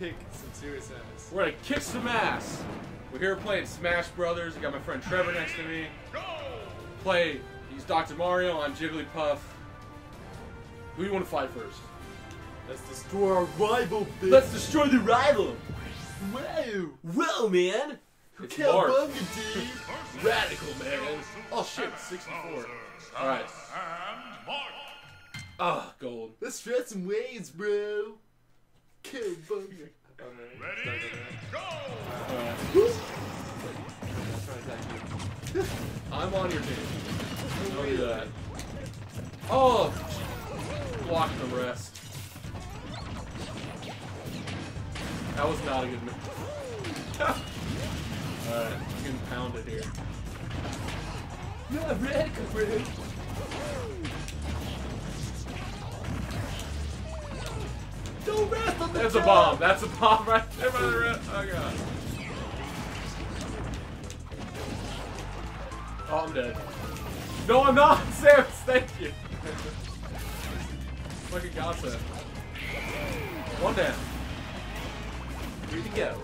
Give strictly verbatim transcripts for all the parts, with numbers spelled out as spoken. kick some serious ass. We're gonna kick some ass. We're here playing Smash Brothers. I got my friend Trevor next to me. Go! Play. He's Doctor Mario. I'm Jigglypuff. Who do you want to fight first? Let's destroy our rival, bitch. Let's destroy the rival. Wow. Well, man. It's Kowabunga, dude. Radical, man. Oh shit, sixty-four. All right. Ah, oh, gold. Let's try some waves, bro. Kowabunga. Ready? Ready? Go! Alright. I'm on your team. Don't do that. Oh! Block the rest. That was not a good move. Alright, I'm getting pounded here. Not red, Capri! Don't rest on the That's job. a bomb. That's a bomb right there by the rest. Oh, God. Oh, I'm dead. No, I'm not, Samus. Thank you. Fucking gossip. One down. Here we go.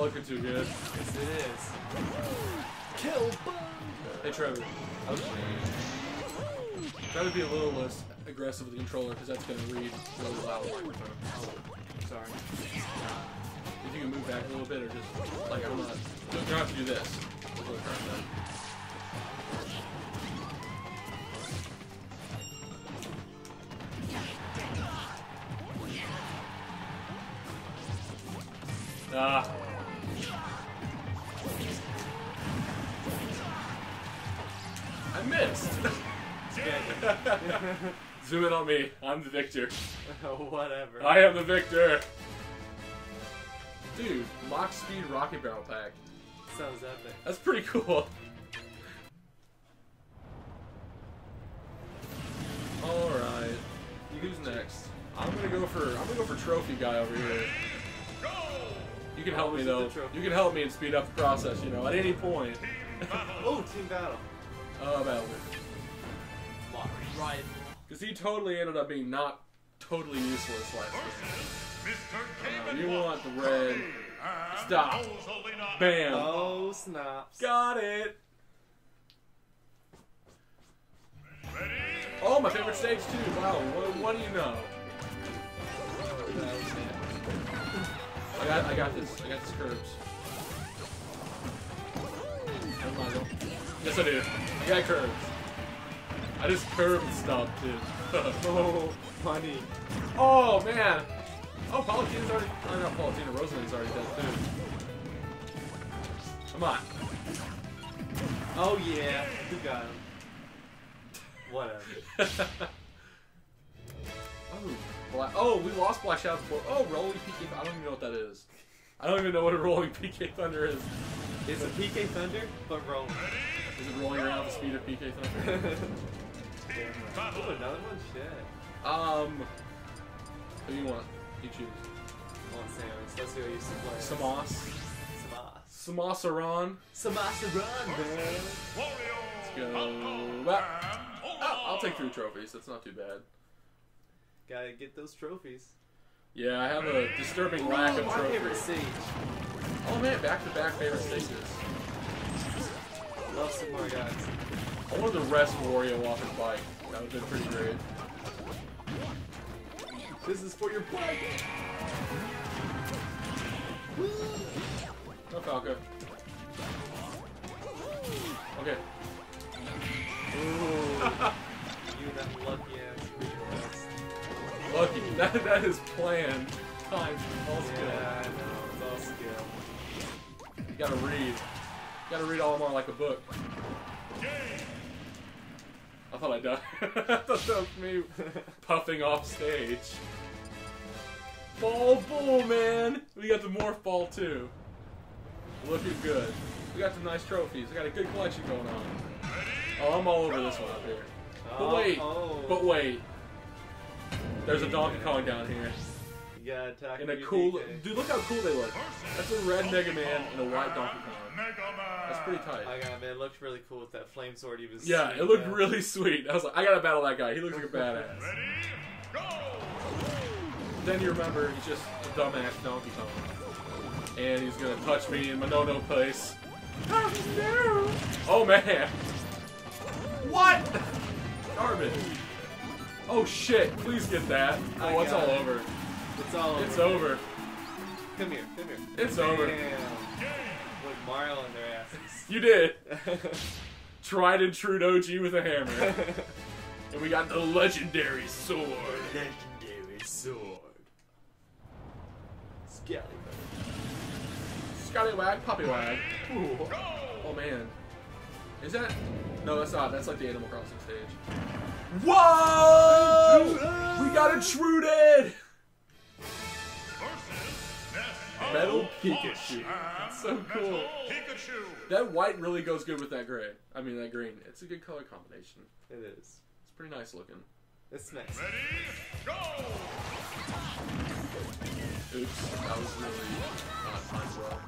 Looking too good. Yes, it is. Kill Bug! Hey, Trevor. I was trying to be a little less aggressive with the controller because that's going to read really loud. Sorry. If you can move back a little bit or just, like, I'm not. Don't have to do this. Ah. I missed! Zoom in on me. I'm the victor. Whatever. I am the victor! Dude, Mach speed rocket barrel pack. Sounds epic. That's pretty cool. Alright. Who's next? I'm gonna go for I'm gonna go for trophy guy over here. You can help me though. You can help me and speed up the process, you know, at any point. Oh, team battle. Oh, battle. Right. Because he totally ended up being not totally useless last game. Uh, you want the red. Stop. Bam. Oh, snaps. Got it. Oh, my favorite stage too. Wow, what, what do you know? I got, I got this. I got this curbs. Never mind, don't. Yes, I do. I got curbs. I just curb and stopped, dude. Oh, funny. Oh, man. Oh, Palutena's already. Or not Palutena. Rosalind's already dead, too. Come on. Oh, yeah. You got him. Whatever. Oh. Black oh, we lost Black Shadows before. Oh, rolling P K. I don't even know what that is. I don't even know what a rolling P K Thunder is. It's a P K Thunder, but rolling. Is it rolling around the speed of P K Thunder? Damn. Ooh, another one? Shit. Um. Who do you want? You choose. I want Samus. Let's see what you supply. Samus. Samus. Samus Aran. Samus Aran, man. Let's go. Well, oh, I'll take three trophies. That's not too bad. Gotta get those trophies. Yeah, I have a disturbing lack of trophies. My favorite stage. Oh man, back-to-back favorite stages. Love some more guys. I wanted to rest Wario off his bike. That would've been pretty great. This is for your bike! Woo! No Falco. Okay. Ooh. You that lucky ass. Lucky, that, that is planned. Times all skill. Yeah, I know, it's all skill. You gotta read. You gotta read all more like a book. I thought I died. I thought that was me puffing off stage. Ball bull, man! We got the morph ball too. Looking good. We got some nice trophies. We got a good collection going on. Oh, I'm all over this one up here. But wait, but wait. There's a Donkey Kong down here. Yeah, attack. And a cool, D K. Dude, look how cool they look. That's a red Mega Man and a white Donkey Kong. That's pretty tight. I got, man, it looked really cool with that flame sword he was. Yeah, it looked down. really sweet. I was like, I gotta battle that guy. He looks like a badass. Ready, go! Then you remember he's just a dumbass Donkey Kong, and he's gonna touch me in my no-no place. Oh no! Oh man! What? Garbage. Oh shit, please get that. Oh, it's all over. It's all over. It's over. Come here, come here. It's Damn. over. With Mario on their asses. You did. Tried and true O G with a hammer. And we got the legendary sword. Legendary sword. Scallywag. Scallywag, Poppywag. Ooh. Oh man. Is that? No, that's not. That's like the Animal Crossing stage. Whoa! We got intruded! Metal Pikachu. That's so cool. Pikachu. That white really goes good with that gray. I mean, that green. It's a good color combination. It is. It's pretty nice looking. It's nice. Ready, go! Oops, that was really not timed well.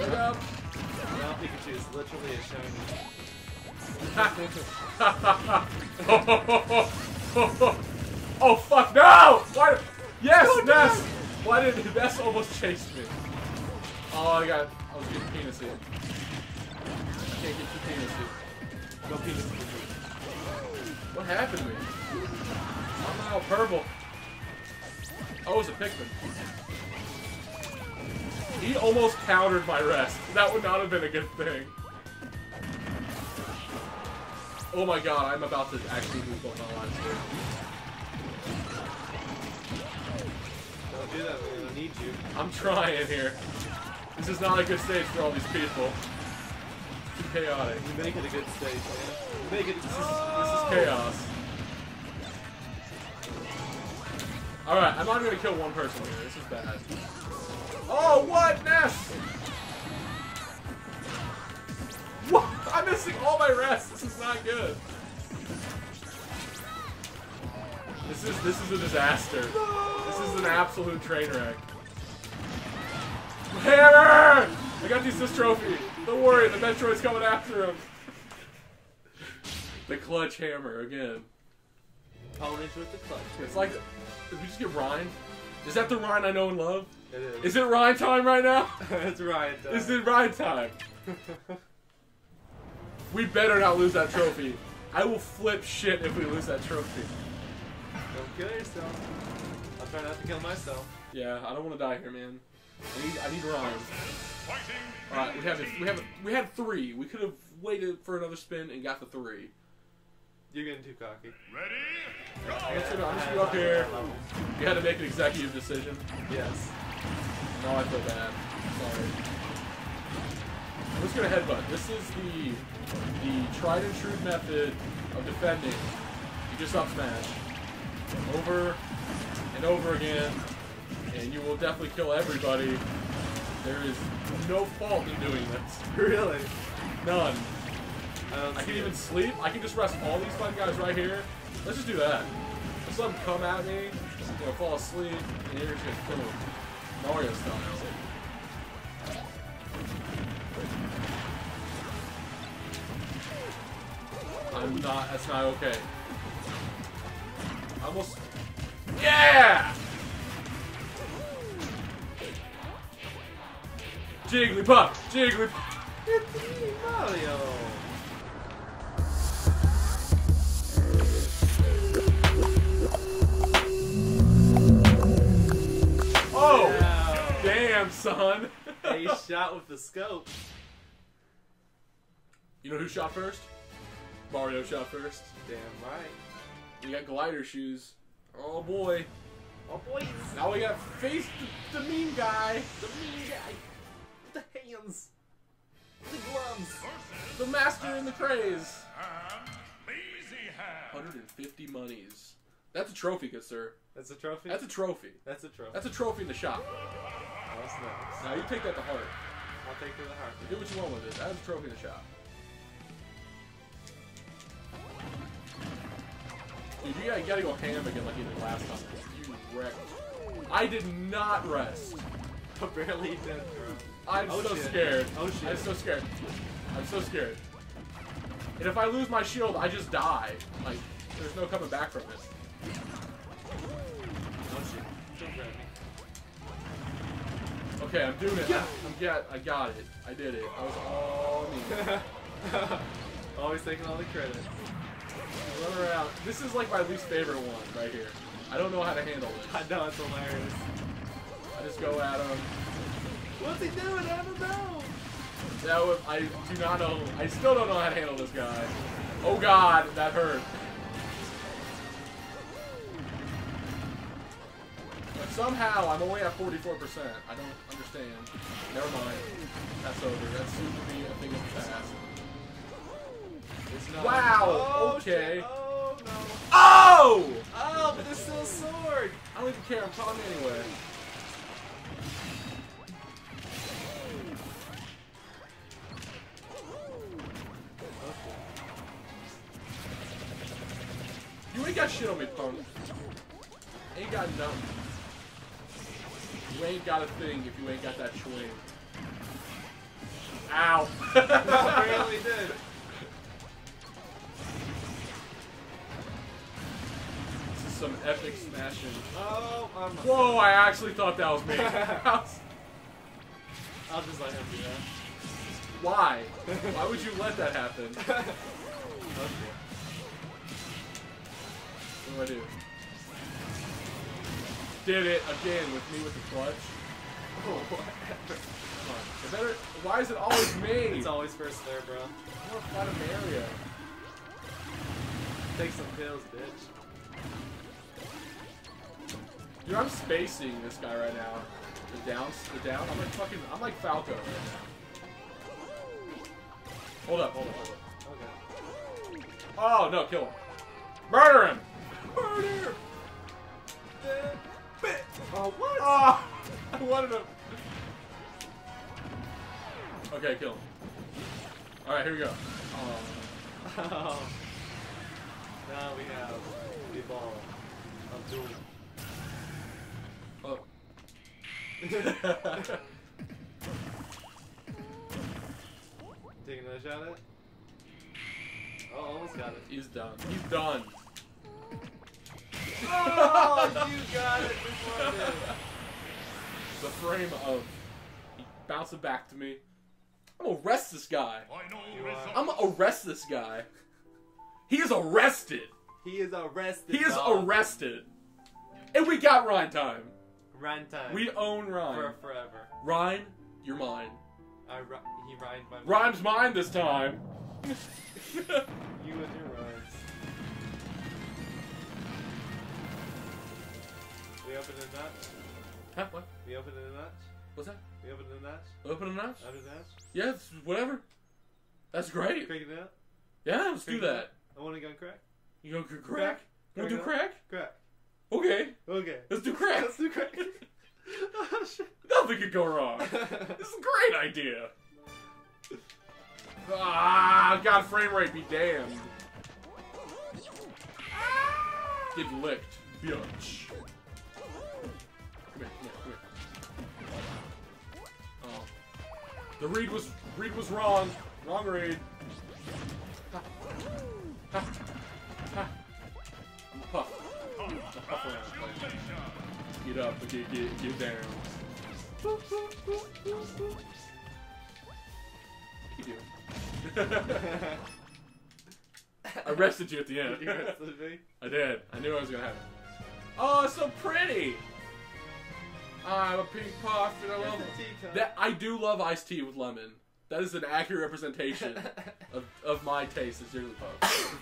Look up! Now Pikachu is literally a shiny. Oh fuck no! Why? Yes, oh, Ness. No. Why did Ness almost chase me? Oh, I got. I was getting penis hit. I can't get the penis hit. No penis hit. What happened to me? I'm now purple. Oh, it was a Pikmin. He almost countered my rest. That would not have been a good thing. Oh my god, I'm about to actually move on my lives here. Don't do that, we don't need you. I'm trying here. This is not a good stage for all these people. It's too chaotic. You make it a good stage, man. You make it- this is, oh! This is chaos. Alright, I'm not gonna kill one person here, this is bad. Oh, what? Ness! What? I'm missing all my rests. This is not good. This is this is a disaster. No. This is an absolute train wreck. Hammer! I got the assist trophy. Don't worry, the Metroid's coming after him. The clutch hammer again. Opponent with the clutch. It's like, did we just get rhymed? Is that the rhyme I know and love? It is. Is it rhyme time right now? It's rhyme time. Is it rhyme time? We better not lose that trophy. I will flip shit if we lose that trophy. Don't kill yourself. I'll try not to kill myself. Yeah, I don't want to die here, man. I need, I need rhymes. All right, we have it. We have it. We had three. We could have waited for another spin and got the three. You're getting too cocky. Ready? Go! I'm just gonna up here. You had to make an executive decision. Yes. No, I feel bad. Sorry. Let's go to headbutt. This is the the tried and true method of defending. You just up smash over and over again, and you will definitely kill everybody. There is no fault in doing this. Really? None. I, I can even sleep. I can just rest all these fun guys right here. Let's just do that. Let's let them come at me. You know, fall asleep, and you're just gonna kill them. Mario style. I'm not, that's not okay. I almost, yeah! Jigglypuff, Jigglypuff. Mario. Oh, yeah. Damn, son. He shot with the scope. You know who shot first? Mario shot first. Damn right. We got glider shoes. Oh boy. Oh boy. Now we got face the, the mean guy. The mean guy. The hands. The gloves. The master in the craze. one hundred fifty monies. That's a trophy, good sir. That's a trophy? That's a trophy. That's a trophy. That's a trophy in the shop. Oh, that's nice. Now you take that to heart. I'll take it to the heart. You do what you want with it. That's a trophy in the shop. Dude, you gotta, you gotta go ham again like you did last time. You wrecked. I did not rest. Apparently he did. I'm oh, so shit. scared. Oh shit. I'm so scared. I'm so scared. And if I lose my shield, I just die. Like, there's no coming back from this. Oh shit. Don't grab me. Okay, I'm doing it. Yeah. I'm get I got it. I did it. I was all me. Always taking all the credit. Run around. This is like my least favorite one right here. I don't know how to handle this. I know, it's hilarious. I just go at him. What's he doing? I don't know. That was, I do not know. I still don't know how to handle this guy. Oh god, that hurt. But somehow I'm only at forty-four percent. I don't understand. Never mind. That's over. That's soon to be a thing of the past. It's not. Wow! Oh, okay. Shit. Oh, no. Oh! Oh, but there's still a sword! I don't even care, I'm calling anyway. You ain't got shit on me, punk. Ain't got nothing. You ain't got a thing if you ain't got that swing. Ow! I barely did. Some epic smashing. Oh, I'm Whoa, I actually thought that was me. I'll just let him do that. Why? Why would you let that happen? Okay. What do I do? Did it again with me with the clutch. Oh, whatever. Come on. Better, why is it always me? It's always first there, bro. I want to fight a Mario. Take some pills, bitch. Dude, I'm spacing this guy right now. The down, the down. I'm like fucking, I'm like Falco right now. Hold up, hold up, hold up. Okay. Oh no, kill him. Murder him! Murder! Bit. Oh what? Oh, I wanted him. Okay, kill him. All right, here we go. Oh. Oh. Now we have the ball. I'm doing it. Oh. Taking another shot at it? Oh, almost got it. He's done. He's done. Oh, you got it. We won it. The frame of bouncing back to me. I'm gonna arrest this guy. I'm gonna arrest this guy. He is arrested. He is arrested. He is dog. arrested. And we got Rhyme Time. Rhyme Time. We own Rhyme. For forever. Rhyme, you're mine. I ri he rhymed my mind. Rhyme's mine this time. You and your rhymes. We open a notch. Huh? What? We open a notch. What's that? We open a notch. Open a notch? Open a notch? Yeah, it's whatever. That's great. Crack it out? Yeah, let's crack do that. I want to go crack. You go crack? Crack. Want to do crack? Crack. Okay. Okay. Let's do crack. Let's do crack. Oh, shit. Nothing could go wrong. This is a great idea. Ah, God, frame rate be damned. Get licked, bitch. Come here, come here, come here. Oh. The read was read was wrong. Wrong read. Ha. Ha. Ha. I'm a puff. Get up, but get, get, get down. You can do it. I arrested you at the end. You arrested me? I did. I knew I was going to have it. Oh, it's so pretty! I'm a pink puff and I love it. That, I do love iced tea with lemon. That is an accurate representation of, of my taste as Jigglypuff.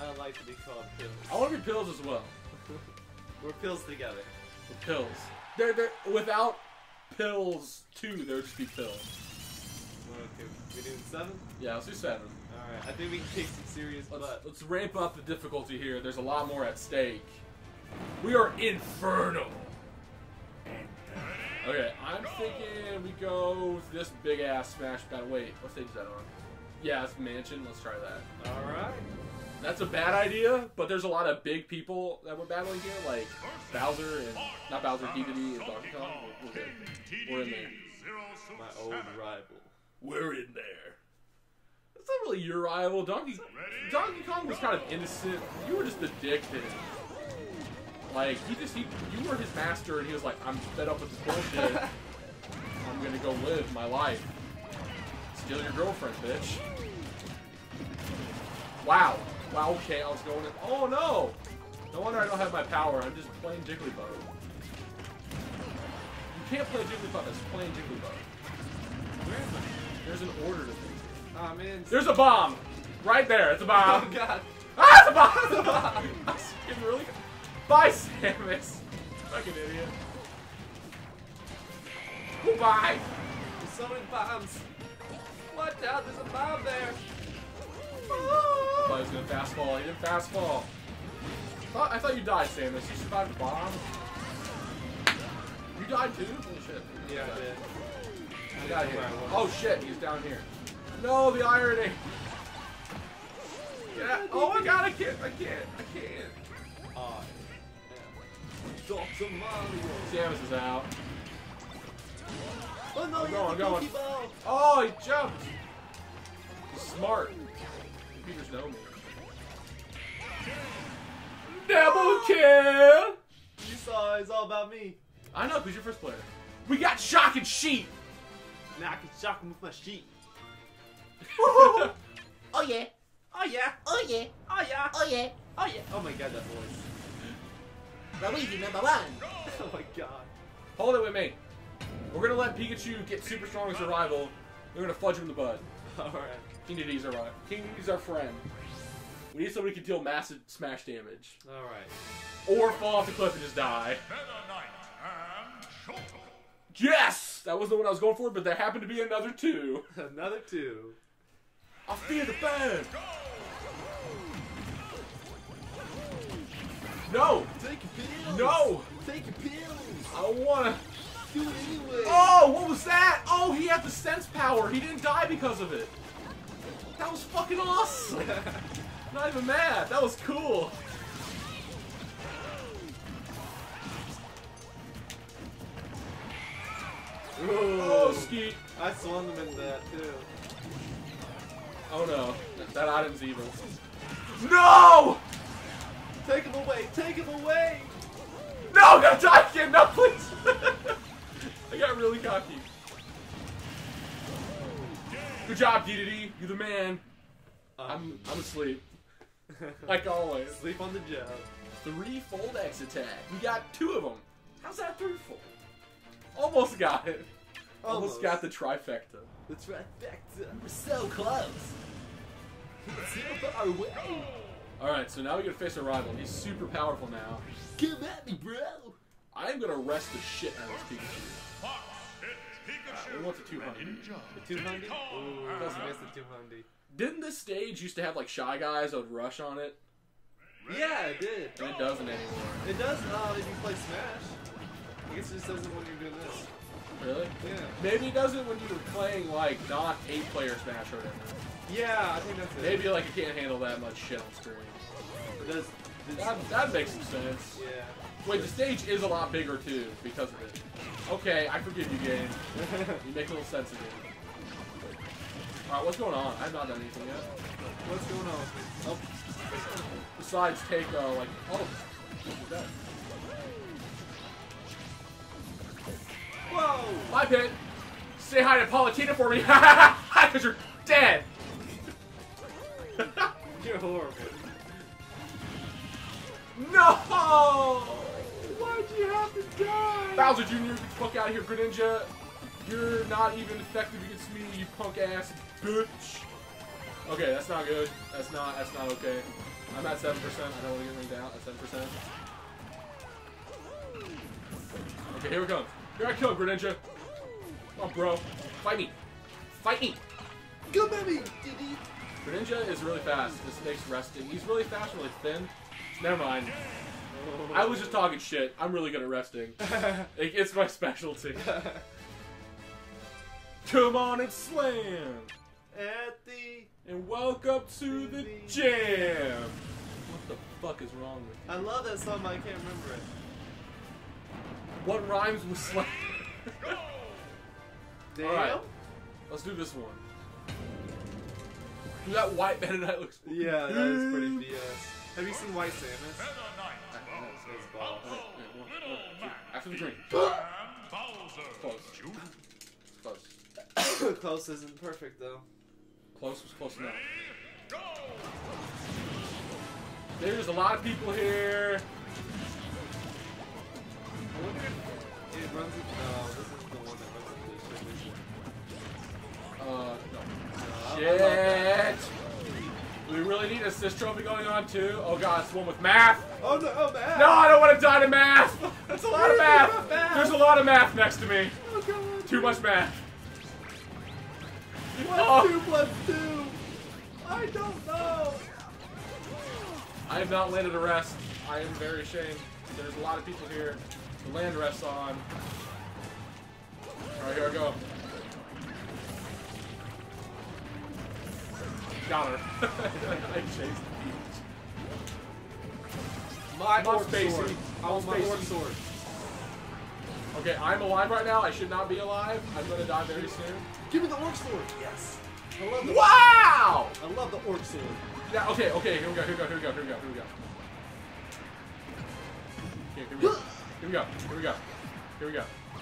I like to be called Pills. I want to be Pills as well. We're Pills together. We're Pills. They're, they're, without Pills too, there would just be Pills. Okay, we doing seven? Yeah, let's do seven. Alright, I think we can kick some serious let's, butt. Let's ramp up the difficulty here. There's a lot more at stake. We are infernal. Okay, I'm thinking we go with this big ass smash. Gotta wait. What stage is that on? Yeah, it's mansion. Let's try that. All right. That's a bad idea, but there's a lot of big people that we're battling here, like Bowser and not Bowser, D D D and Donkey Kong. We're good. We're in there. My old rival. We're in there. That's not really your rival. Donkey Donkey Kong was kind of innocent. You were just the dick to him. Like he just he you were his master, and he was like, I'm fed up with this bullshit. I'm gonna go live my life. Steal your girlfriend, bitch. Wow. Wow, okay, I was going in. Oh, no! No wonder I don't have my power. I'm just playing Jigglypuff. You can't play Jigglypuff. It's playing Jigglypuff. Where am I? There's an order to things. I'm in. There's a bomb! Right there. It's a bomb. Oh, God. Ah, it's a bomb! It's a bomb! I was getting really good. Bye, Samus. Fucking idiot. Goodbye. There's so many bombs. Watch out. There's a bomb there. Oh. I thought he was gonna fastball. He didn't fastball. I thought you died, Samus. You survived the bomb. You died too? Holy shit. Yeah, I did. I got here. Oh shit, he's down here. No, the irony. Yeah. Oh my God, I can't. I can't. I can't. Oh. Doctor Mario. Samus is out. Oh no, I'm going, I'm going. Oh, he jumped. He's smart. Computers know me. Double kill! You saw it's all about me. I know, because you're first player. We got shock and sheet! Now I can shock him with my sheet. Oh yeah! Oh yeah! Oh yeah! Oh yeah! Oh yeah! Oh yeah! Oh my God, that voice. Luigi number one! Oh my God. Hold it with me. We're gonna let Pikachu get super strong as a rival. We're gonna fudge him in the bud. Alright. King D D D's our rival. King D D D's our friend. We need somebody who can deal massive smash damage. Alright. Or fall off the cliff and just die. And yes! That wasn't the one I was going for, but there happened to be another two. Another two. I fear the band! No! Take your pills! No! Take your pills! I wanna... do it anyway. Oh, what was that? Oh, he had the sense power. He didn't die because of it. That was fucking awesome. Not even mad. That was cool. Ooh. Oh, skeet. I swung them in that too. Oh no, that, that item's evil. No! Take him away. Take him away. No, I'm gonna die again. No, please. I got really cocky. Good job, D D D. You're the man. Um, I'm, I'm asleep. Like always. Sleep on the job. Three-fold X attack. We got two of them. How's that three-fold? Almost got it. Almost, Almost got the trifecta. The trifecta. We're so close. We're our way. Alright, so now we gotta face our rival. He's super powerful now. Come at me, bro. I'm gonna rest the shit out of this Pikachu. Uh, we want the two hundred. The two hundred? Ooh, doesn't miss the two hundred. Didn't this stage used to have like Shy Guys that would rush on it? Yeah, it did. And it doesn't anymore. It does uh, if you play Smash. I guess it just doesn't when you're doing this. Really? Yeah. Maybe it doesn't when you were playing like not eight player Smash or whatever. Yeah, I think that's it. Maybe like you can't handle that much shit on screen. It does. That, that makes some sense. Yeah. Wait, the stage is a lot bigger too because of it. Okay, I forgive you, game. You make a little sense of it. Alright, what's going on? I have not done anything yet. What's going on? Oh. Besides take, uh, like, oh. What's that? Whoa! My pit! Say hi to Palutena for me! Ha ha! Because you're dead! You're horrible. No! Why'd you have to die? Bowser Junior, get the fuck out of here, Greninja. You're not even effective against me, you punk ass bitch. Okay, that's not good. That's not, that's not okay. I'm at seven percent. I don't want to get anything down at seven percent. Okay, here we come. Here I kill, Greninja. Come on, bro. Fight me. Fight me. Go, baby. Greninja is really fast. This makes resting. He's really fast, really thin. Never mind. I was just talking shit. I'm really good at resting. It's my specialty. Come on and slam! At the and welcome to the jam. What the fuck is wrong with you? I love that song, but I can't remember it. What rhymes with slap? Damn. All right, let's do this one. That white man tonight looks. Yeah, that is pretty B S. Have you seen White Samus? After the drink. Close. Close. Close isn't perfect though. Close was close enough. There's a lot of people here. I wonder if it runs into. No, this is the one that runs into the transition. Uh, no. Shit! Do we really need a assist trophy going on too? Oh god, it's one with math! Oh no, oh math! No, I don't want to die to math! That's a lot of math. math! There's a lot of math next to me. Oh god. Too much math. What's oh. two plus two? I don't know! I have not landed a rest. I am very ashamed. There's a lot of people here. The land rests on. Alright, here I go. Got her. I chased Peach. My orb sword. I'm my orb sword. Okay, I'm alive right now. I should not be alive. I'm gonna die very soon. Give me the orb sword. Yes. I love the wow! I love the orb sword. Yeah, okay, okay, here we go, here we go, here we go, here we go, here we go. Here, here we go. Here we go. Here we go. Here we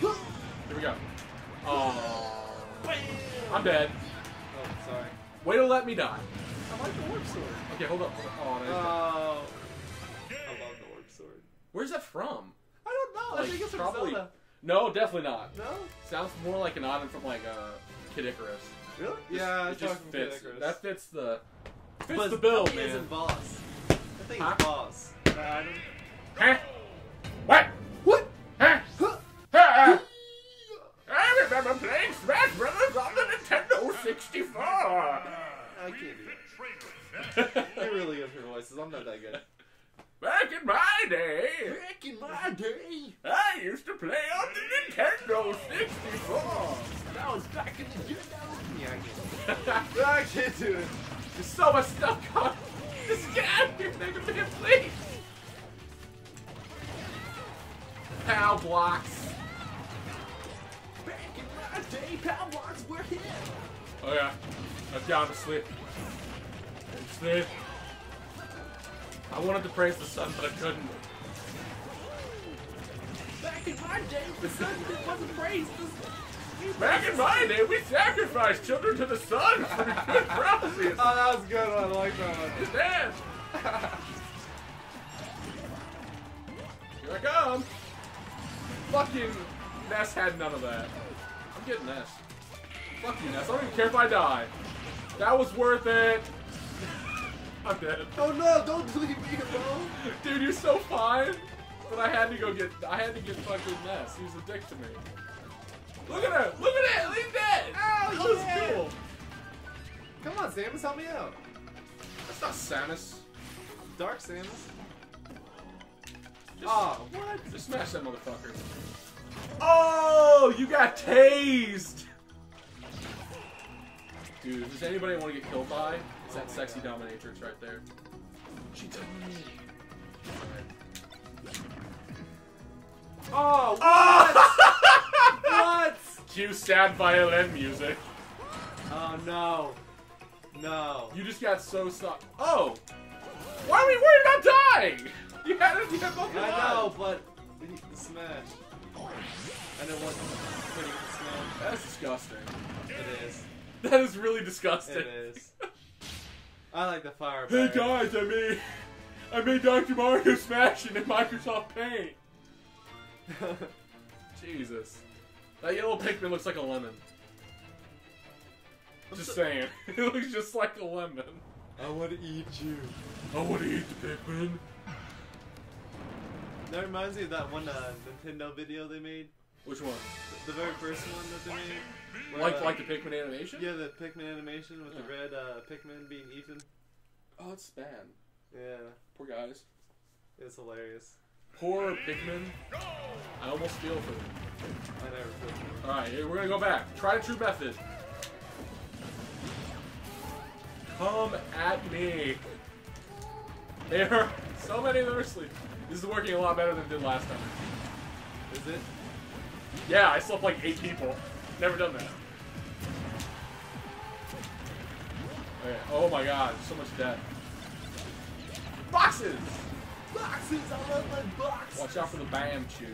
go. Here we go. Oh. I'm dead. Oh, sorry. Way to let me die. I like the orb sword. Okay, hold up. Hold up. Oh, uh, I love the orb sword. Where's that from? I don't know. Like, I think it's from probably, Zelda. No, definitely not. No? Sounds more like an item from like uh, Kid Icarus. Really? Just, yeah, it just fits. Kid Icarus. That fits the fits but the bill, man. It isn't boss. That thing's huh? boss. Huh? Huh? What? What? Huh? Huh? Huh? I remember playing Smash Brothers on the Nintendo sixty-four! I can't do that. I really have your voices, I'm not that good. Back in my day! Back in my day! I used to play on the Nintendo sixty-four! That was back in the day! Yeah, I can't do it. I can't do it. There's so much stuff going on! Just get out of here, Mega Man, please! Pow blocks! Day power blocks were hit. Oh yeah, that's down to sleep. Sleep. I wanted to praise the sun, but I couldn't. Back in my day, the sun wasn't praised. Back in my day, we sacrificed children to the sun for good prophecies. Oh, that was a good one. I like that one. It's dead. Here I come. Fucking Ness had none of that. Get Ness. Fuck you, Ness. I don't even care if I die. That was worth it. I'm dead. Oh no! Don't leave me alone, dude. You're so fine. But I had to go get. I had to get fucking Ness. He was a dick to me. Look at her. Look at it. Leave that. Ow, that was yeah. cool. Come on, Samus, help me out. That's not Samus. Dark Samus. Just, oh, what? Just smash that motherfucker. Oh, you got tased! Dude, if there's anybody I want to get killed by, it's that sexy dominatrix right there. She took me. Oh, what? Oh! What? Cue sad violin music. Oh, no. No. You just got so soft. Oh! Why are we worried about dying? You had it, you had both of them. I know, but we need to smash. And it wasn't pretty smashed. That's disgusting. It is. That is really disgusting. It is. I like the fire. Hey guys, I made I made Doctor Mario smashing in Microsoft Paint. Jesus. That yellow Pikmin looks like a lemon. Just saying. It looks just like a lemon. I wanna eat you. I wanna eat the Pikmin. That reminds me of that one uh, Nintendo video they made. Which one? The, the very first one that they made. Where, like uh, like the Pikmin animation? Yeah, the Pikmin animation with yeah. the red uh, Pikmin being eaten. Oh, it's bad. Yeah. Poor guys. It's hilarious. Poor Pikmin. I almost feel for them. I never feel for them. Alright, we're gonna go back. Try the true method. Come at me. There are so many that are asleep. This is working a lot better than it did last time. Is it? Yeah, I slept like eight people. Never done that. Okay. Oh my god, so much death. Boxes! Boxes! I love my box! Watch out for the bam chew.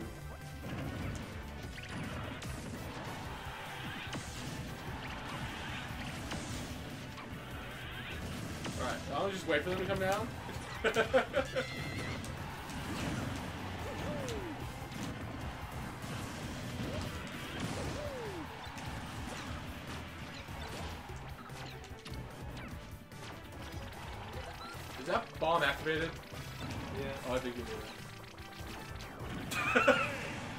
Alright, I'll just wait for them to come down. Is that bomb activated? Yeah. Oh, I think it is.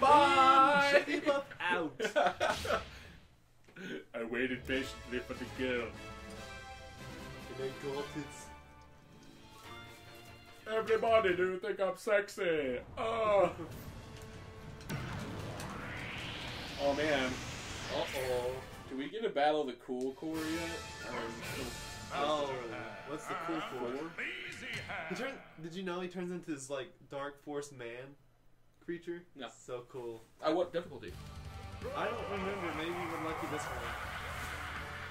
Bye! Jigglypuff out! I waited patiently for the girl. And I got it. Everybody, do you think I'm sexy? Oh! Oh man. Uh-oh. Do we get a battle of the cool core yet? Or oh, what's the cool core? He turns, did you know he turns into this like dark force man creature? No. So cool. At what difficulty? I don't remember. Maybe we're lucky this one.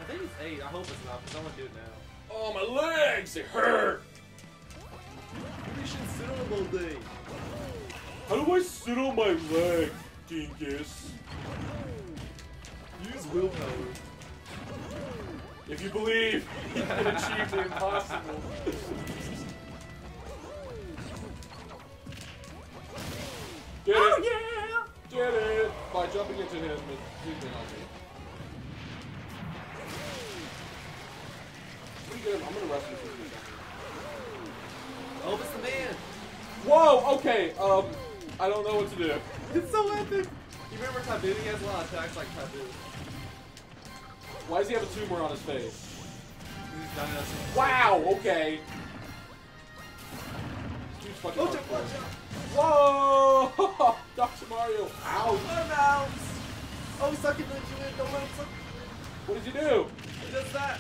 I think it's eight. I hope it's not because I want to do it now. Oh, my legs! They hurt! Maybe you should sit on them all day. How do I sit on my leg, dingus? Use willpower. If you believe, you can achieve the impossible. Get oh, it! Oh yeah! Get it! By jumping into him, he's been on me. Pretty good. I'm gonna rescue him. Oh, it's the man! Whoa! Okay. Um, I don't know what to do. It's so epic. You remember Taboo? He has a lot of attacks like Taboo. Why does he have a tumor on his face? He's done this. Wow, okay. Dude's fucking oh, hard. Whoa! Doctor Mario, ow! Oh, mouse! Oh, suck it, Ninja, don't let him suck. What did you do? He does that.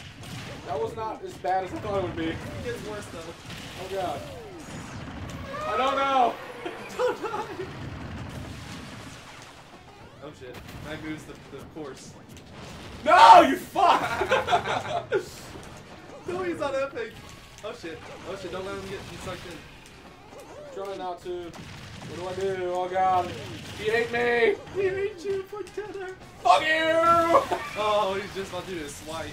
That was not as bad as I thought it would be. It gets worse, though. Oh, God. I don't know! Don't die! Oh, shit. That moves the, the course. No, you fuck! No, he's not epic. Oh shit. Oh shit, don't let him get sucked in. Try not to. What do I do? Oh god. He ate me! He ate you for dinner! Fuck you! Oh, he's just about to do this. Swipe.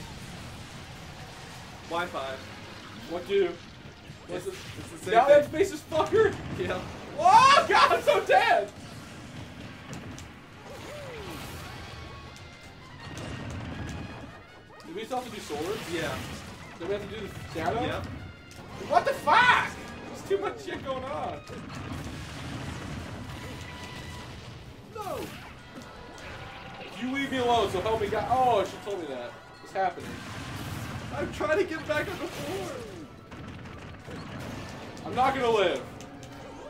Wi-Fi. What do? What's it's, this? It's the now that space is fucker! Yeah. Oh god, I'm so dead! Do we still have to do swords? Yeah. Do we have to do the shadow? Yeah. What the fuck? There's too much shit going on. No. You leave me alone, so help me God. Oh, she told me that. What's happening? I'm trying to get back on the floor. I'm not gonna live.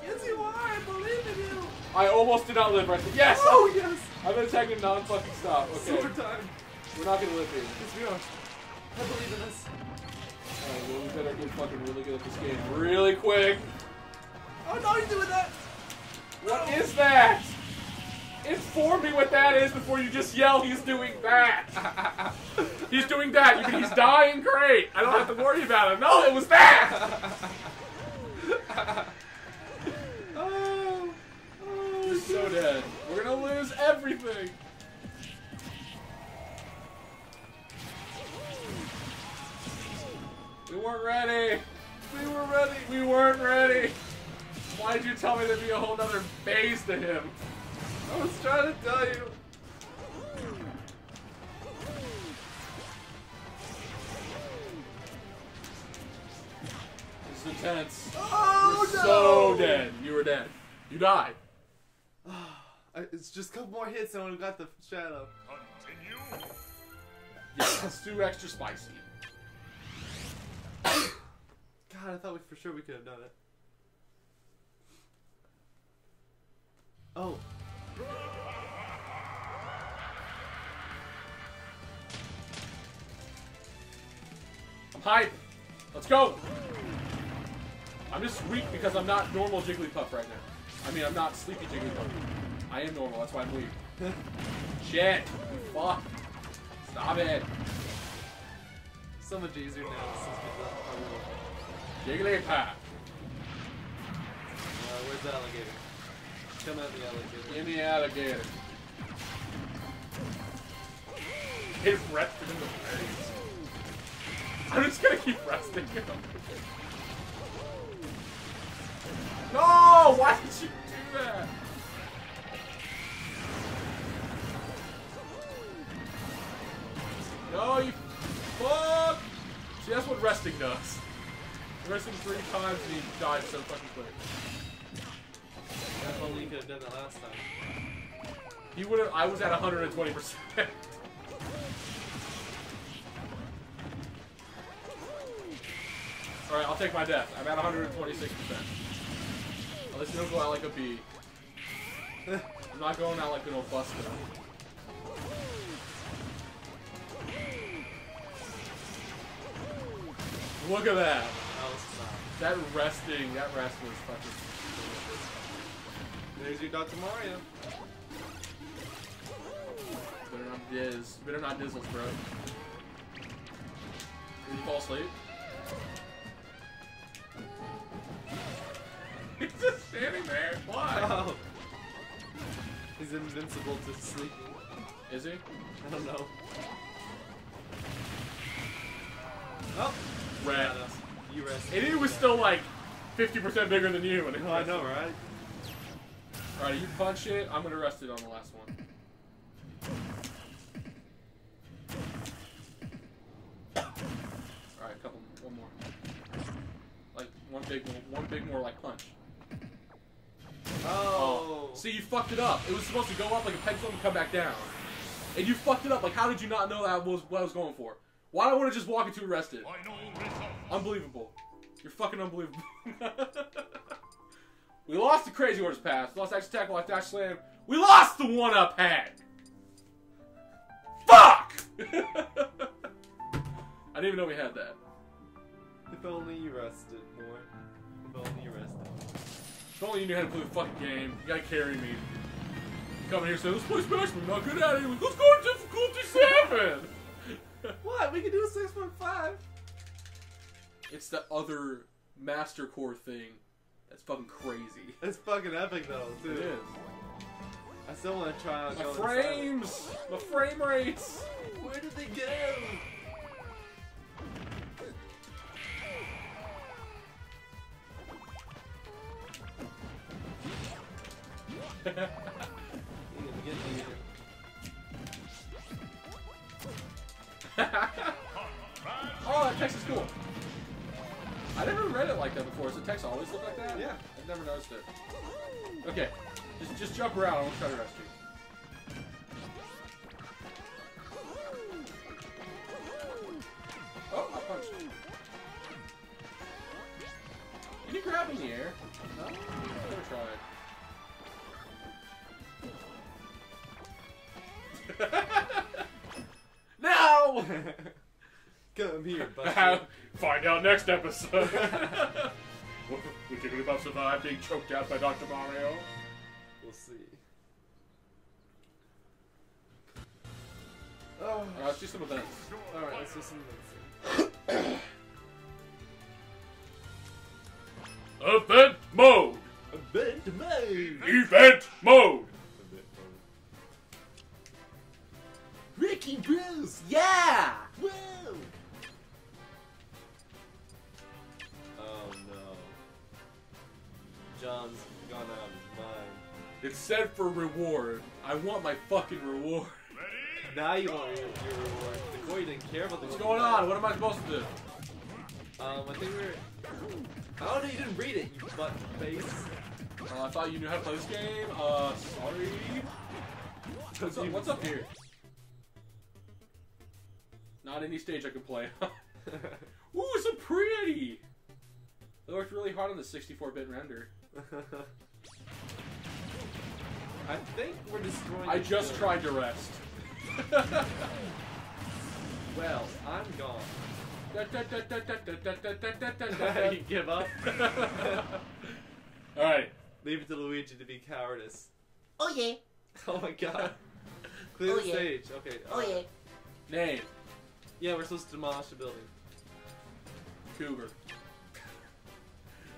Yes, you are. I believe in you. I almost did not live right there. Yes. Oh, yes. I've been attacking non-fucking stop. Okay. Super time. We're not gonna live here. Yes, we are. I believe in this. Alright, well, we better get fucking really good at this game really quick. Oh no, you're doing that! What no. is that? Inform me what that is before you just yell he's doing that! He's doing that! You mean he's dying? Great! I don't have to worry about him. No, it was that! Oh, oh, you're so dead. We're gonna lose everything! We weren't ready! We were ready! We weren't ready! Why did you tell me there'd be a whole nother phase to him? I was trying to tell you! This is intense. Oh, You're no! so dead. You were dead. You died. It's just a couple more hits and I would've got the shadow. Continue. Yeah, let's do extra spicy. God, I thought we, for sure we could have done it. Oh. I'm Hide. Let's go. I'm just weak because I'm not normal Jigglypuff right now. I mean, I'm not sleepy Jigglypuff. I am normal. That's why I'm weak. Shit. Fuck. Stop it. So much easier now since we left. Jigglypuff. Uh, where's the alligator? Come out the alligator. In the alligator. It rested in the face. I'm just gonna keep resting him. No! Why did you do that? No, you fuck! See, that's what resting does. Resting three times and he died so fucking quick. That's what Lee could have done that last time. He would have. I was at one hundred twenty percent. Alright, I'll take my death. I'm at one hundred twenty-six percent. Unless you don't go out like a bee. I'm not going out like an old buster. Look at that! That resting, that resting is fucking... There's your Doctor Mario. Better not Diz. Better not Dizzles, bro. Did you fall asleep? He's just standing there. Why? Oh. He's invincible to sleep. Is he? I don't know. Oh, red. You rest. And he was still like fifty percent bigger than you. When it oh, I know, right? All right, you punch it. I'm gonna rest it on the last one. All right, a couple, one more. Like one big, one big more like punch. Oh. Oh. See, you fucked it up. It was supposed to go up like a pendulum and come back down. And you fucked it up. Like, how did you not know that was what I was going for? Why do I want to just walk into arrested? Unbelievable. You're fucking unbelievable. We lost the crazy orders pass. Lost action tackle, lost dash slam. We lost the one up hat. Fuck! I didn't even know we had that. If only you rested more. If only you rested. If only you knew how to play the fucking game. You gotta carry me. Come in here and say, let's play Smash, we're not good at it. Like, let's go to difficulty seven! What? We can do a six point five! It's the other Master Core thing that's fucking crazy. It's fucking epic though, dude. It is. I still want to try out my frames! My frame rates! Where did they go? Get me, get me, get me. Oh, that text is cool. I never read it like that before. Does the text always look like that? Yeah. I've never noticed it. Okay. Just just jump around. I won't try to rest you. Oh, I punched you. Can you grab in the air? No? I've never tried. No! Come here, buddy. Find out next episode. Would Jigglypuff survive being choked out by Doctor Mario? We'll see. Oh, Alright, let's do some events. Alright, let's do some events. Event mode! Event mode! Event mode! Ricky Bruce! Yeah! Woo! Oh no. John's gone out of his mind. It said for reward. I want my fucking reward. Ready? Now you want your, your reward. The core didn't care about the What's going on? What am I supposed to do? Um, I think we're. Oh no, you didn't read it, you butt face. Uh, I thought you knew how to play this game. Uh, sorry. What's up, what's up here? Not any stage I could play. Ooh, so pretty! They worked really hard on the sixty-four bit render. I think we're destroying. I just game. tried to rest. Well, I'm gone. You give up? Alright. Leave it to Luigi to be cowardice. Oh yeah. Oh my god. Clear oh, the yeah. stage. Okay. Oh right. yeah. Name. Yeah, we're supposed to demolish the building. Cougar.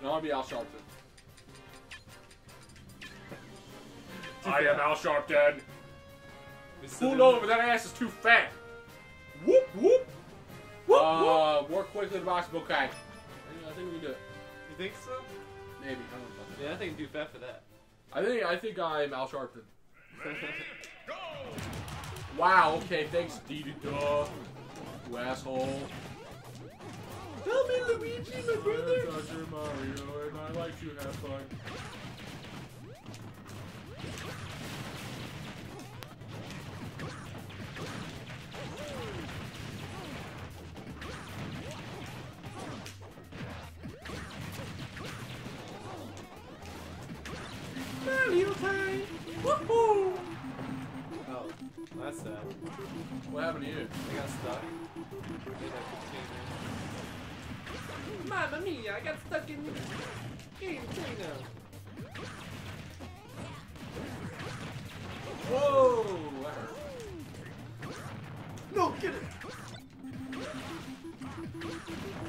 No, I'll be Al Sharpton. I am Al Sharpton. Pull over, that ass is too fat. Whoop whoop. Whoop uh, whoop. Work quickly to box book. I think we can do it. You think so? Maybe. I don't know. Yeah, I think I'm too fat for that. I think I think I'm Al Sharpton. Go! Wow. Okay. Thanks, D D D. You asshole. Help me, Luigi, my brother. I'm Doctor Mario, and I like to have fun. Woohoo! Oh, that's sad. What happened to you? I got stuck. Mamma mia, I got stuck in game now. Whoa! That hurt. No, get it!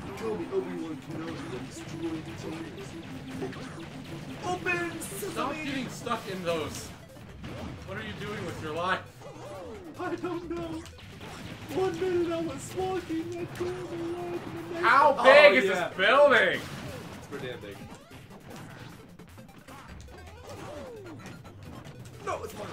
You told me Obi-Wan Kenobi that destroyed the team. Open! Sesame. Stop getting stuck in those. What are you doing with your life? I don't know. One minute I was walking, I turned around. How big oh, is yeah. this building? It's pretty damn big. No, it's mine.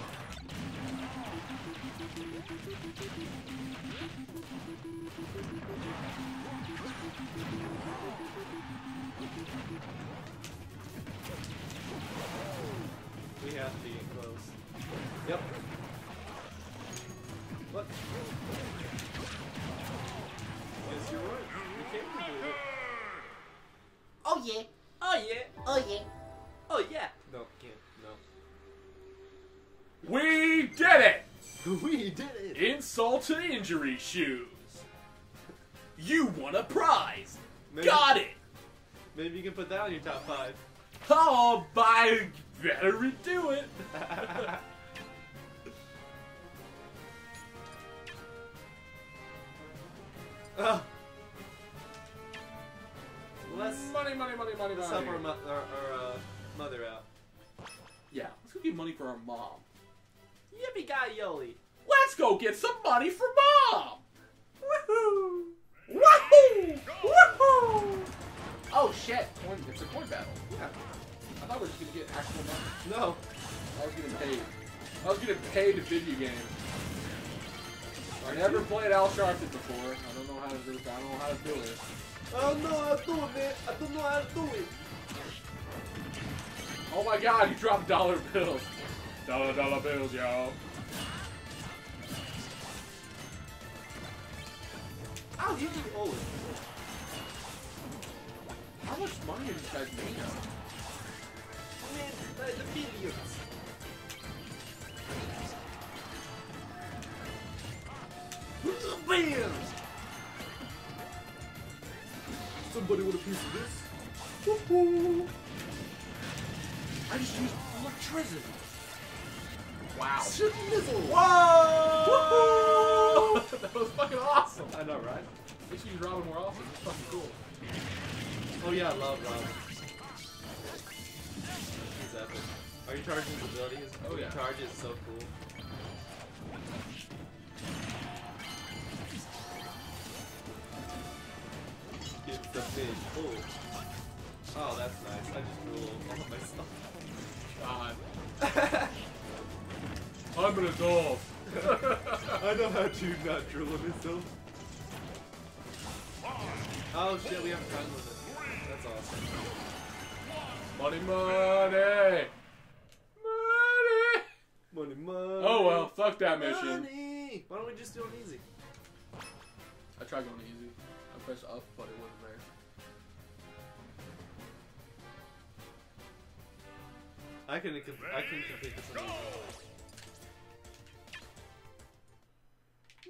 We have to get close. Yep. What? Yes, you're right. You can't do it. Oh yeah. Oh yeah. Oh yeah. Oh yeah. No, can't. No. We did it! We did it! Insult to injury shoes. You won a prize. Maybe, got it. Maybe you can put that on your top five. Oh, by better redo it. uh, let's money, money, money, money, let's money. Help our, mo our, our uh, mother out. Yeah, let's go get money for our mom. Yippee yoli. Let's go get some money for mom. Woohoo! Woohoo! Woohoo! Oh shit! It's a coin battle. Yeah. I thought we were just gonna get actual money. No. I was getting paid. I was getting paid to video game. I never played Al Sharpton before. I don't know how to do it. I don't know how to do it. I don't know how to do it, man. I don't know how to do it. Oh my god, you dropped dollar bills. Dollar dollar bills, y'all. How do you owe it? How much money have you guys made now? Man, by the billions. The billions! Somebody want a piece of this? Woohoo! I just used electricity. Wow. Shnizzle! Whoa! Woohoo! That was fucking awesome! I know, right? They should use Robin more often. It's fucking cool. Oh yeah, I love Robin. He's epic. Are you charging his ability? His oh yeah. charge is so cool. It's the big pull. Oh, that's nice. I just rule all of my stuff. God. I'm an adult. I know how to not drill myself. Oh shit, we haven't gotten with it. That's awesome. Money, money! Money! Money, money! Oh well, fuck that mission. Money! Why don't we just do it easy? I tried going easy. I pressed up, but it wasn't there. I can, I can complete this one.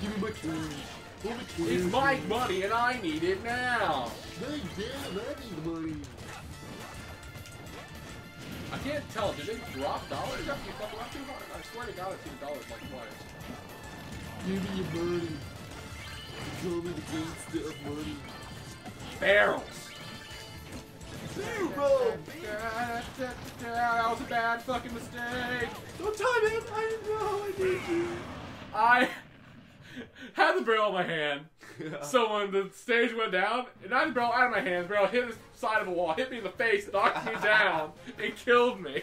Give me my cash. It's my money and I need it now. Hey, damn, I need money. I can't tell. Did they drop dollars after you double up too hard? I swear to god, I've seen dollars like twice. Give me your money. Show me the gangster of money. Barrels. Zero. That was a bad fucking mistake. Don't time it. I know I need you. I had the barrel in my hand. Yeah. So when the stage went down, and I had the barrel out of my hand, the barrel hit the side of a wall, hit me in the face, knocked me down, and killed me.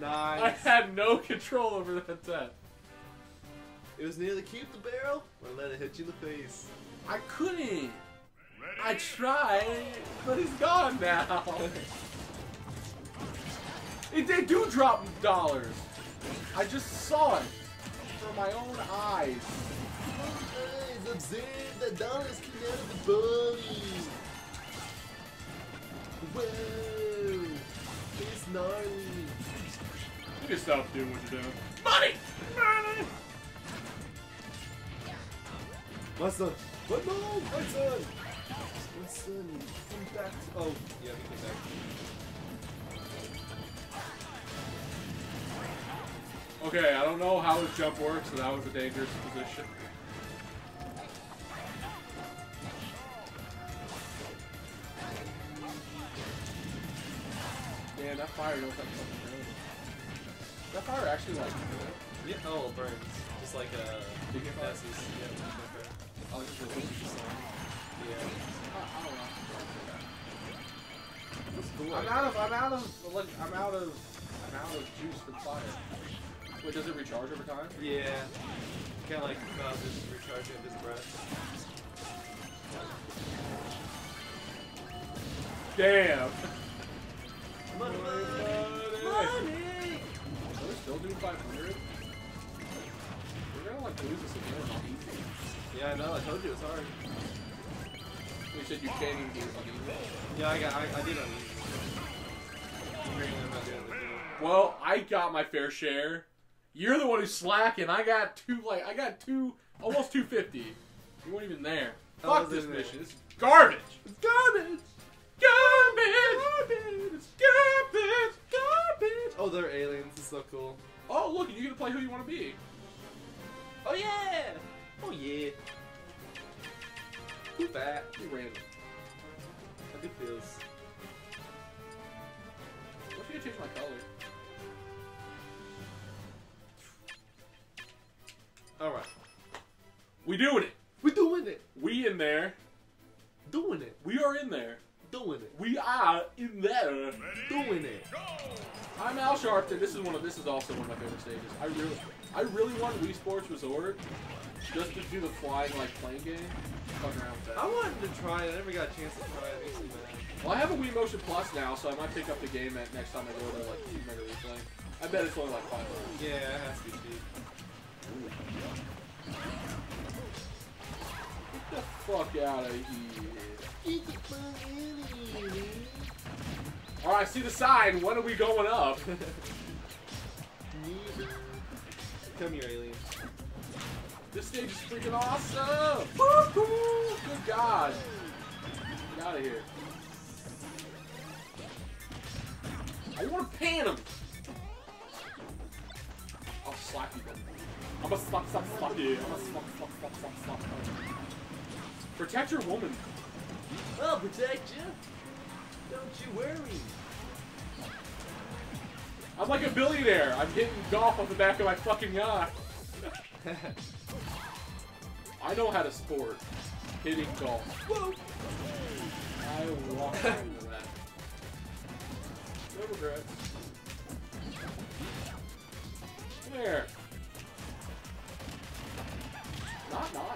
Nice. I had no control over that death. It was neither keep the barrel or let it hit you in the face. I couldn't. I tried, but it's gone now. It, they do drop dollars. I just saw it from my own eyes. My eyes observed that dollars came out of the body. Whoa, it's gnarly. You can stop doing what you're doing. Money, money. My son, my mom, my son. Listen, come back to... Oh, yeah, we came back. Okay, I don't know how his jump works, so that was a dangerous position. Damn, that fire knows how to fucking burn. Is that fire actually like... Yeah, oh, it burns. Just like, uh... Big passes. Yeah, I'll just release this song. Yeah. Cool. I'm out of, I'm out of, look, I'm out of, I'm out of juice from fire. Wait, does it recharge over time? Yeah. Kind of like Bowser's uh, recharging his breath. Damn. Money, money, money. Are we still doing five hundred? We're gonna like lose this again. Yeah, I know. I told you it's hard. You said you can't even do it on easy. Yeah, I got, I, I did on easy. Well, I got my fair share. You're the one who's slacking. I got two, like, I got two, almost two fifty. You weren't even there. How Fuck this it? mission. It's garbage. It's garbage. Garbage. Garbage. It's garbage. Garbage. Oh, they're aliens. It's so cool. Oh, look, you get to play who you want to be. Oh, yeah. Oh, yeah. Too bad. Too random. How good feels. What if you change my color? Alright. We doing it! We doing it! We in there. Doing it. We are in there. Doing it. We are in there. Ready, doing it. Go. I'm Al Sharpton. This is one of this is also one of my favorite stages. I really I really want Wii Sports Resort just to do the flying like plane game. I wanted to try it. I never got a chance to try it. It's bad. Well, I have a Wii Motion Plus now, so I might pick up the game at next time I go to like Mega Replay. I bet it's only like five hours. Yeah, it has to be cheap. Get the fuck out of here! Get the fuck out of here! All right, I see the sign. When are we going up? Come here, alien. This stage is freaking awesome! Woo-hoo! Good god! Get out of here. I want to pan him! I'll slap you, then. I'm a slap, slap, slap you. I'm a slap, slap, slap, slap, slap. Protect your woman. I'll protect you. Don't you worry. I'm like a billionaire. I'm hitting golf off the back of my fucking yacht. I know how to sport. Hitting golf. Whoa! I walked into that. No regrets. Come here. Not nice.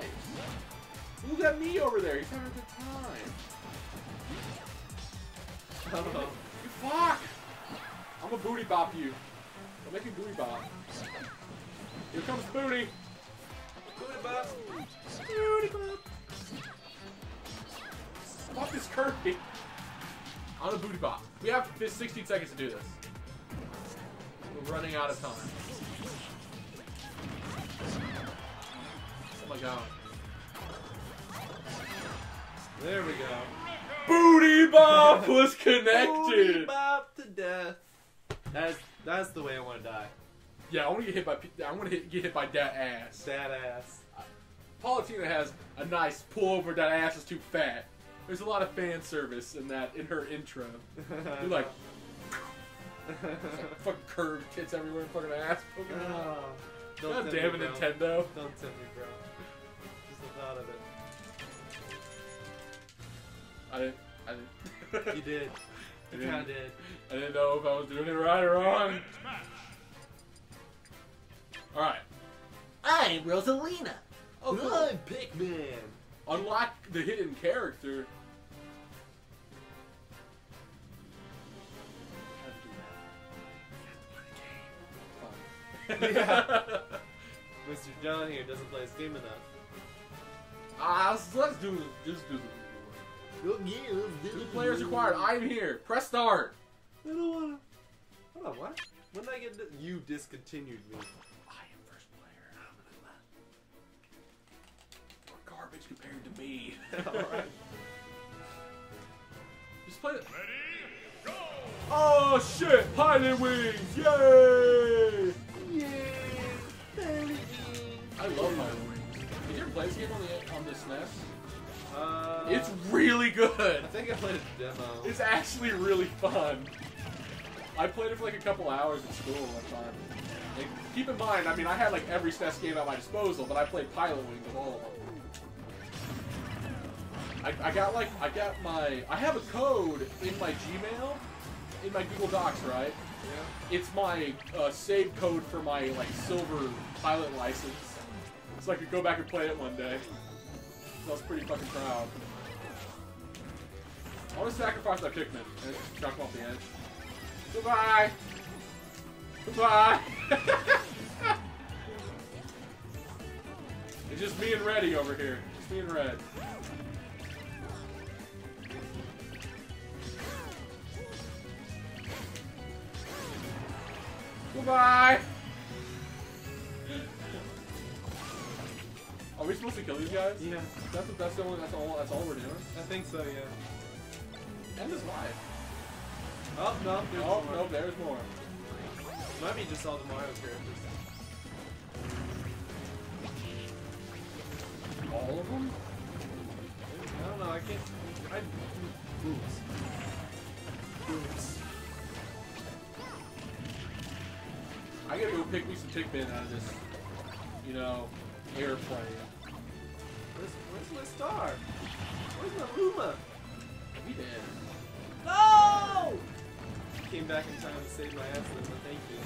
Look at me over there. He's having a good time. Oh. Fuck! I'm gonna booty bop you. I'm making booty bop. Here comes booty. Booty bop. Booty bop. Fuck this Kirby. on a booty pop. We have sixteen seconds to do this. We're running out of time. Oh my god. There we go. Booty bop was connected. Booty bop to death. That's that's the way I want to die. Yeah, I want to get hit by I want to get hit by that ass. That ass. Palutena has a nice pull over that ass is too fat. There's a lot of fan service in that in her intro. You're like, like fucking curved tits everywhere, fucking ass. Oh, don't God damn it, Nintendo! Don't tempt me, bro. Just the thought of it. I didn't. I didn't. You did. You kind of did. I didn't know if I was doing it right or wrong. All right. I'm Rosalina. Oh, cool. I'm Pikmin. Unlock the hidden character. How to do that? Yeah. Mister John here doesn't play his game enough. Ah, uh, so let's do this. Just do this. Two players required. I'm here. Press start. I don't wanna. Hold on, what? When did I get? This? You discontinued me. I am first player. I'm gonna let. More garbage compared to me. All right. Just play it. Ready, go. Oh shit! Pilotwings! Yay! Yay! I love Pilotwings. Did you ever play this game on the on the S N E S? Uh, it's really good. I think I played a demo. It's actually really fun. I played it for like a couple hours at school one time. Like, keep in mind, I mean, I had like every S N E S game at my disposal, but I played Pilotwings with all of them. I, I got like, I got my, I have a code in my Gmail, in my Google Docs, right? Yeah. It's my uh, save code for my like silver pilot license, so I could go back and play it one day. I was pretty fucking proud. I want to sacrifice that Pikmin and drop him off the edge. Goodbye! Goodbye! It's just me and Reddy over here. Just me and Red. Goodbye! Are we supposed to kill these guys? Yeah. That's that's the only that's all that's all we're doing. I think so, yeah. End is live. Oh no, there's oh, more. no, there's more. Might be just all the Mario characters. All of them? I don't know. I can't. I boobs. Boobs. I gotta go pick me some Pikmin out of this. You know. Airplane. Where's, where's my star? Where's my Luma? We did. No! Came back in time to save my ass, but thank you.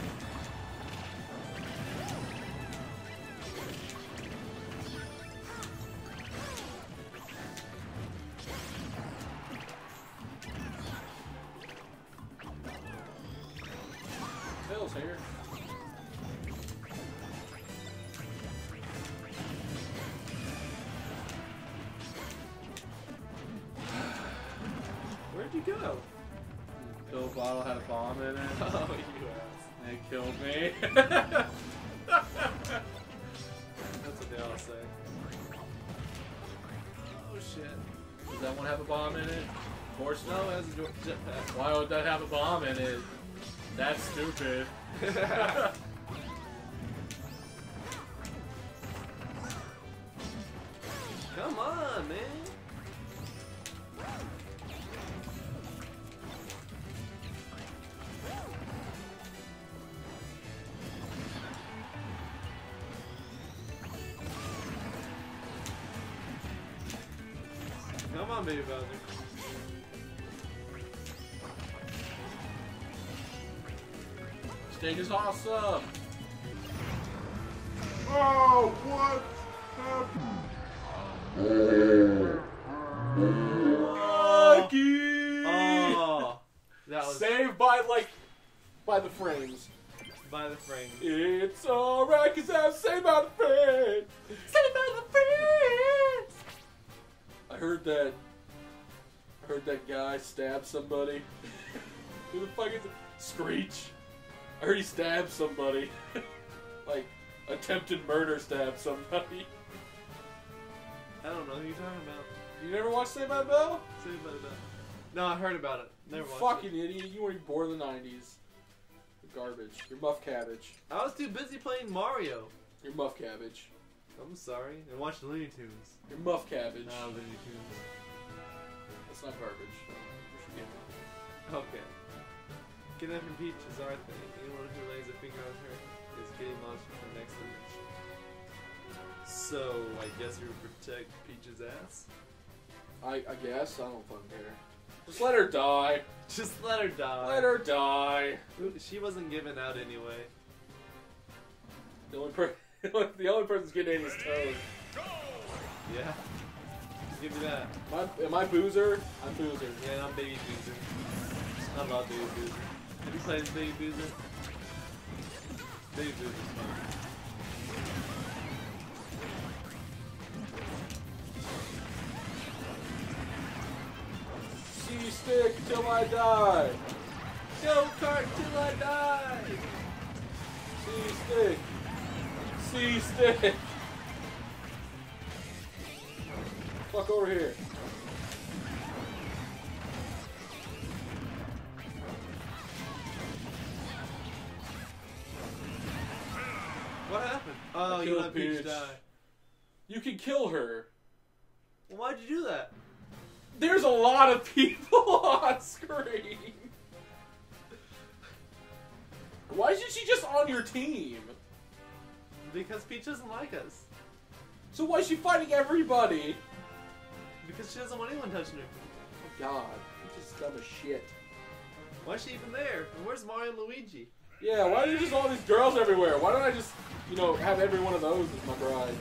Phil's here. Go. The little bottle had a bomb in it. Oh, you ass. It killed me. That's what they all say. Oh shit. Does that one have a bomb in it? Of course not. No, it has a jetpack. Why would that have a bomb in it? That's stupid. Come on, man. Come on, Baby Bowser. Stage is awesome! Oh, what happened? Lucky! Oh, that was saved by, like, by the frames. By the frames. It's alright, because I was saved by the frames! Saved by the frames! I heard that Heard that guy stab somebody. Who the fuck is it? Screech. I heard he stabbed somebody. Like, attempted murder stab somebody. I don't know who you're talking about. You never watched Saved by the Bell? Saved by the Bell. No, I heard about it. Never you watched fucking it. Fucking idiot. You weren't born in the nineties. You're garbage. You're muff cabbage. I was too busy playing Mario. You're muff cabbage. I'm sorry. And watched Looney Tunes. You're muff cabbage. Ah, Looney Tunes. That's not garbage. You should get it. Okay. Getting after Peach is our thing. Anyone who lays a finger on her is getting launched from the next dimension. So, I guess we would protect Peach's ass? I, I guess. I don't fucking care. Just let her die. Just let her die. Let her die. She wasn't giving out anyway. The only, per the only person's getting in is Toad. Yeah. Just give me that. My, am I Boozer? I'm Boozer. Yeah, and I'm Baby Boozer. I love Baby Boozer. Have you played Baby Boozer? Baby Boozer's fun. Stick till I die. Go kart till I die. C stick. C stick. Fuck over here. What happened? Oh, you let Peach die. You can kill her. Well, why'd you do that? There's a lot of people on screen. Why isn't she just on your team? Because Peach doesn't like us. So why is she fighting everybody? Because she doesn't want anyone touching her. Oh god, Peach is dumb as shit. Why is she even there? And where's Mario and Luigi? Yeah, why are there just all these girls everywhere? Why don't I just, you know, have every one of those as my bride?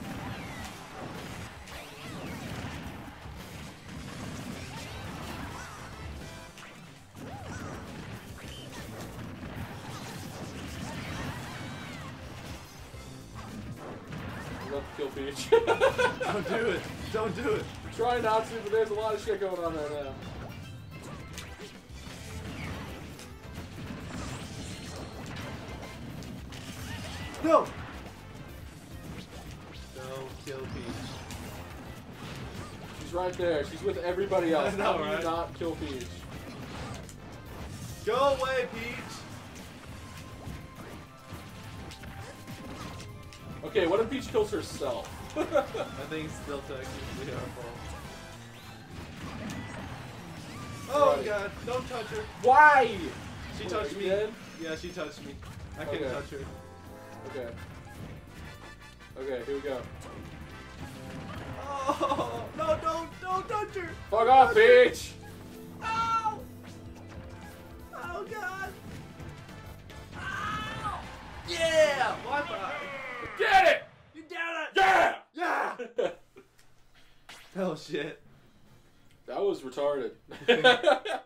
Peach. Don't do it. Don't do it. Try not to, but there's a lot of shit going on right now. No! Don't kill Peach. She's right there. She's with everybody else. How do you not kill Peach? Go away, Peach! Okay, what if Peach kills herself? I think it's still technically our fault. Oh right. God, don't touch her. Why? She Wait, touched me. Dead? Yeah, she touched me. I okay. can't touch her. Okay. Okay, here we go. Oh, no, don't, don't touch her. Fuck off, Peach. Ow! Oh God. Ow! Yeah! Wi-Fi. Get it! You down it! Yeah! Yeah! Oh shit. That was retarded.